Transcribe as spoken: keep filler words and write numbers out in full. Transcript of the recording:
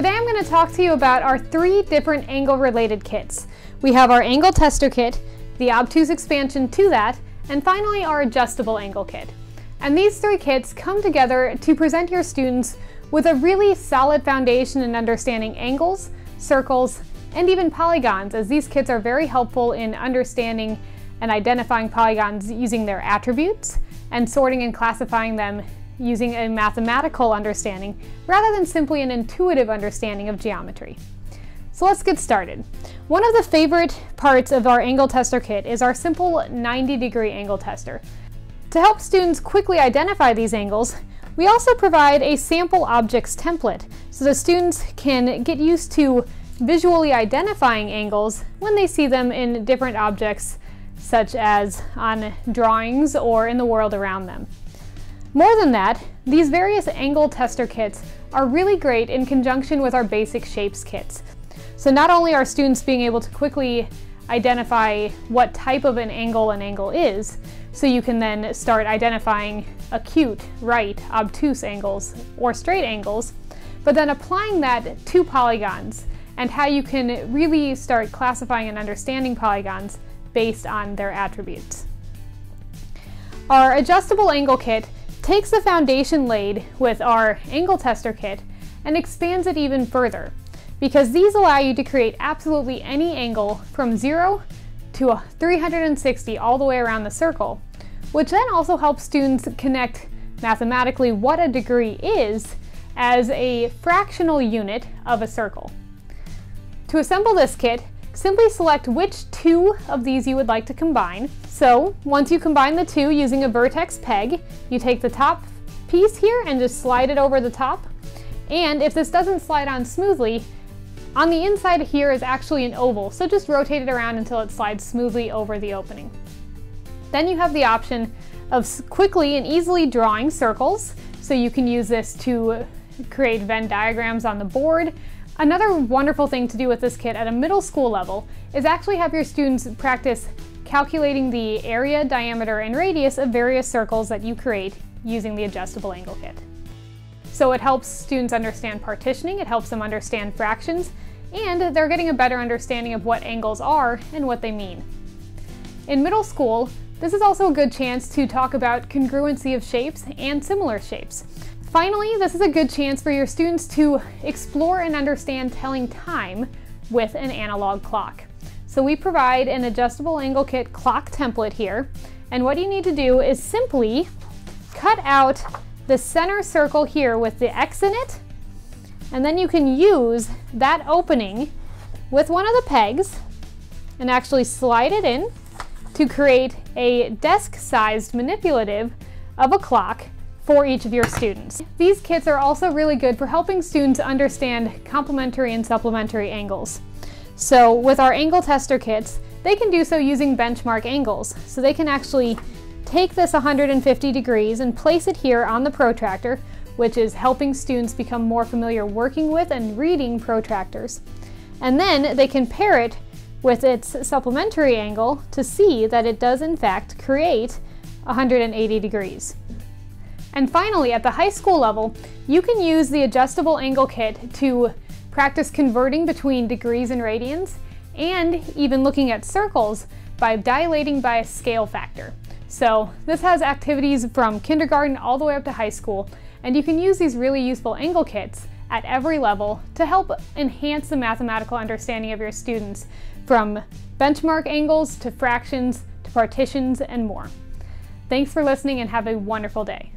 Today I'm going to talk to you about our three different angle related kits. We have our angle tester kit, the obtuse expansion to that, and finally our adjustable angle kit. And these three kits come together to present your students with a really solid foundation in understanding angles, circles, and even polygons, as these kits are very helpful in understanding and identifying polygons using their attributes and sorting and classifying them using a mathematical understanding rather than simply an intuitive understanding of geometry. So let's get started. One of the favorite parts of our angle tester kit is our simple ninety degree angle tester. To help students quickly identify these angles, we also provide a sample objects template so the students can get used to visually identifying angles when they see them in different objects, such as on drawings or in the world around them. More than that, these various angle tester kits are really great in conjunction with our basic shapes kits. So not only are students being able to quickly identify what type of an angle an angle is, so you can then start identifying acute, right, obtuse angles, or straight angles, but then applying that to polygons and how you can really start classifying and understanding polygons based on their attributes. Our adjustable angle kit takes the foundation laid with our angle tester kit and expands it even further, because these allow you to create absolutely any angle from zero to three hundred sixty all the way around the circle, which then also helps students connect mathematically what a degree is as a fractional unit of a circle. To assemble this kit, simply select which two of these you would like to combine. So once you combine the two using a vertex peg, you take the top piece here and just slide it over the top. And if this doesn't slide on smoothly, on the inside here is actually an oval, so just rotate it around until it slides smoothly over the opening. Then you have the option of quickly and easily drawing circles, so you can use this to create Venn diagrams on the board. Another wonderful thing to do with this kit at a middle school level is actually have your students practice calculating the area, diameter, and radius of various circles that you create using the adjustable angle kit. So it helps students understand partitioning, it helps them understand fractions, and they're getting a better understanding of what angles are and what they mean. In middle school, this is also a good chance to talk about congruency of shapes and similar shapes. Finally, this is a good chance for your students to explore and understand telling time with an analog clock. So we provide an adjustable angle kit clock template here, and what you need to do is simply cut out the center circle here with the X in it, and then you can use that opening with one of the pegs and actually slide it in to create a desk-sized manipulative of a clock for each of your students. These kits are also really good for helping students understand complementary and supplementary angles. So with our angle tester kits, they can do so using benchmark angles. So they can actually take this one hundred fifty degrees and place it here on the protractor, which is helping students become more familiar working with and reading protractors. And then they can pair it with its supplementary angle to see that it does in fact create one hundred eighty degrees. And finally, at the high school level, you can use the adjustable angle kit to practice converting between degrees and radians, and even looking at circles by dilating by a scale factor. So this has activities from kindergarten all the way up to high school, and you can use these really useful angle kits at every level to help enhance the mathematical understanding of your students, from benchmark angles to fractions to partitions and more. Thanks for listening and have a wonderful day.